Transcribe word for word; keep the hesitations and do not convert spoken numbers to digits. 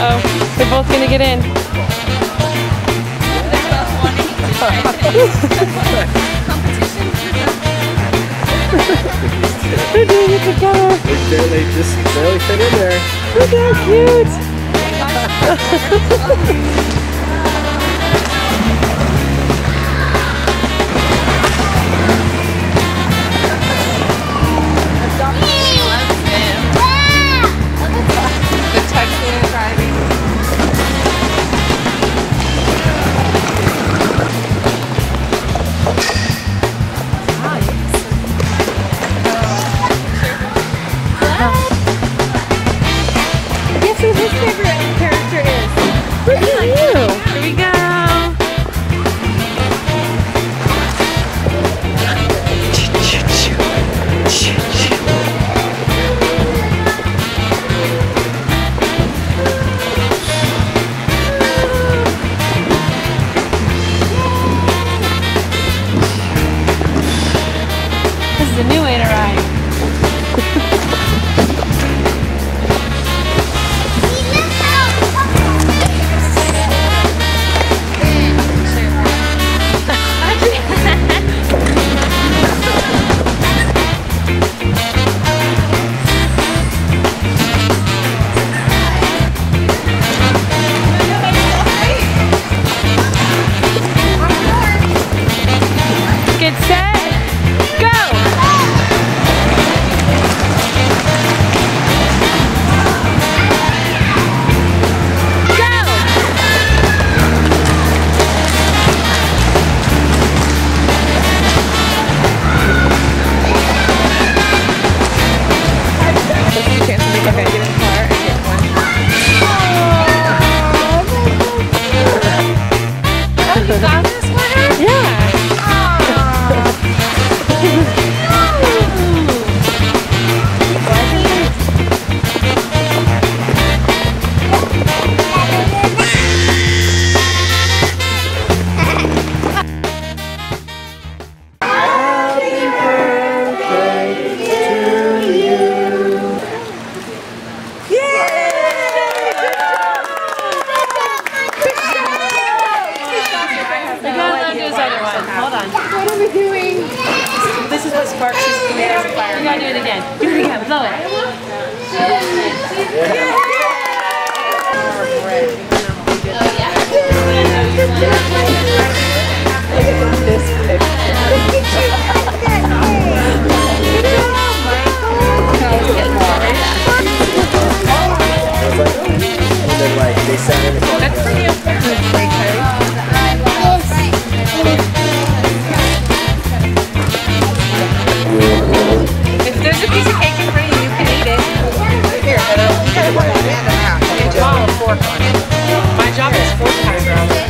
Uh-oh, they're both gonna get in. They're doing it together. They barely, just barely fit in there. Look how cute! She loves him. The touch they're driving. Guess who his favorite character is? Look at you! Here we go! This is a new way to ride. My job is four times around.